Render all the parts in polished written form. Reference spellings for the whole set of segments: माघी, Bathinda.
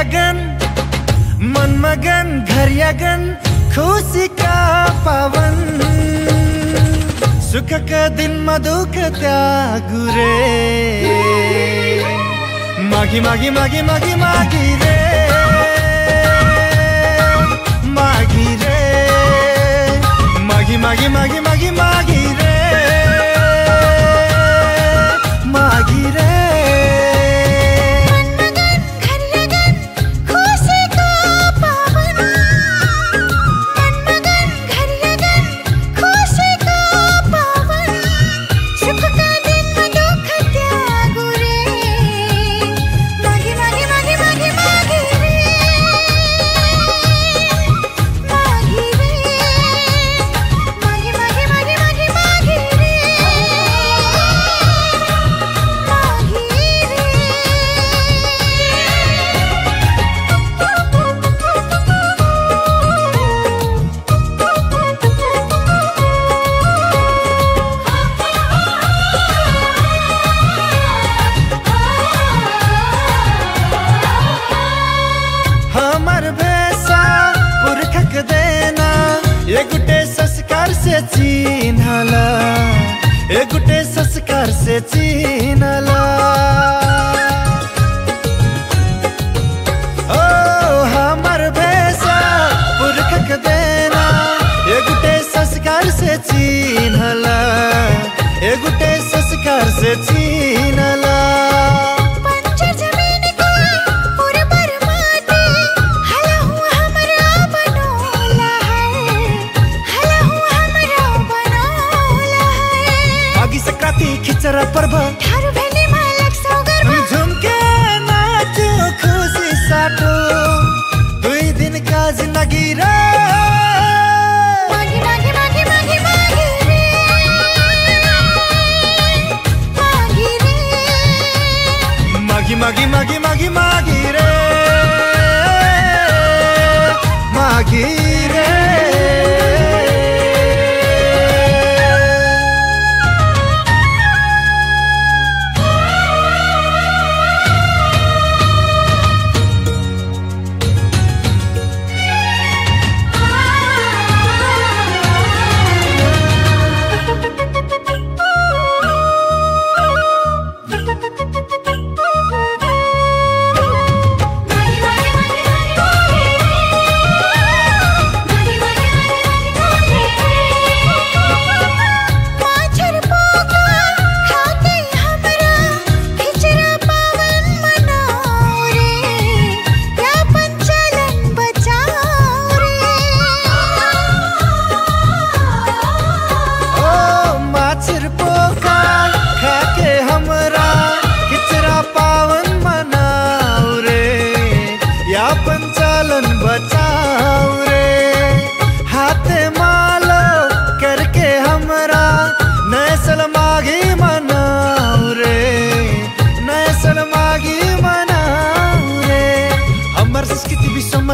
अगन मनमगन घरियागन खुशी का पावन सुख का दिन मधुक त्यागु रे माघी माघी माघी माघी माघी रे माघी रे माघी माघी माघी माघी माघी रे माघी रे एगुटे संस्कार से चीनला ओ हमर भैसा पुरखक देना एगुटे संस्कार से चीनला एगुटे संस्कार से चीनला खिचरा पर्व झुमके नाचो खुशी साटो दुई दिन का जिंदगी रे माघी माघी माघी माघी माघी माघी माघी माघी माघी रे माघी रे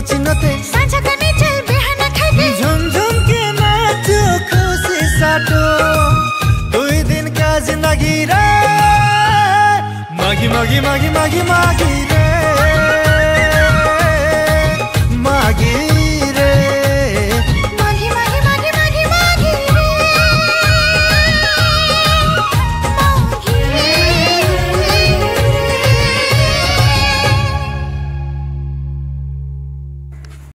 सांझा करने चल बेहाना खाते झुमझुम के नाचो खुशी साटो दुई दिन का जिंदगी रे माघी माघी माघी माघी माघी रे